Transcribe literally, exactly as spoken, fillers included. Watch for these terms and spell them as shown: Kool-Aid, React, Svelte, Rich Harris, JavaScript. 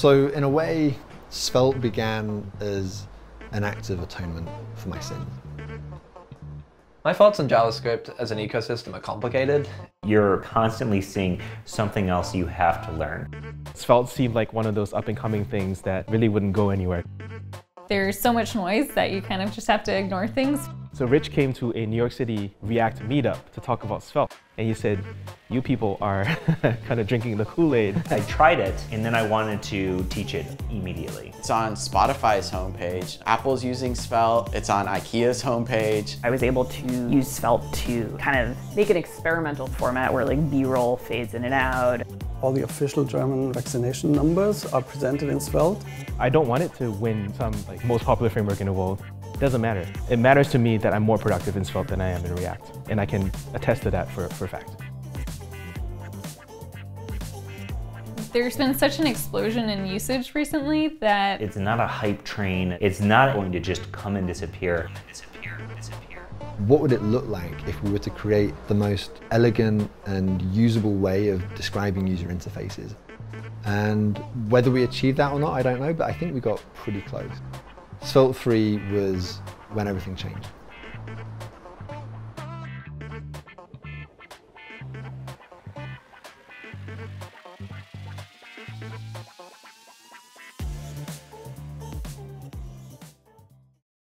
So in a way, Svelte began as an act of atonement for my sins. My thoughts on JavaScript as an ecosystem are complicated. You're constantly seeing something else you have to learn. Svelte seemed like one of those up-and-coming things that really wouldn't go anywhere. There's so much noise that you kind of just have to ignore things. So Rich came to a New York City React meetup to talk about Svelte, and he said, you people are kind of drinking the Kool-Aid. I tried it, and then I wanted to teach it immediately. It's on Spotify's homepage, Apple's using Svelte, it's on IKEA's homepage. I was able to use Svelte to kind of make an experimental format where like B-roll fades in and out. All the official German vaccination numbers are presented in Svelte. I don't want it to win some like most popular framework in the world. Doesn't matter. It matters to me that I'm more productive in Svelte than I am in React, and I can attest to that for, for a fact. There's been such an explosion in usage recently that it's not a hype train. It's not going to just come and disappear. Disappear, disappear. What would it look like if we were to create the most elegant and usable way of describing user interfaces? And whether we achieve that or not, I don't know, but I think we got pretty close. Svelte three was when everything changed.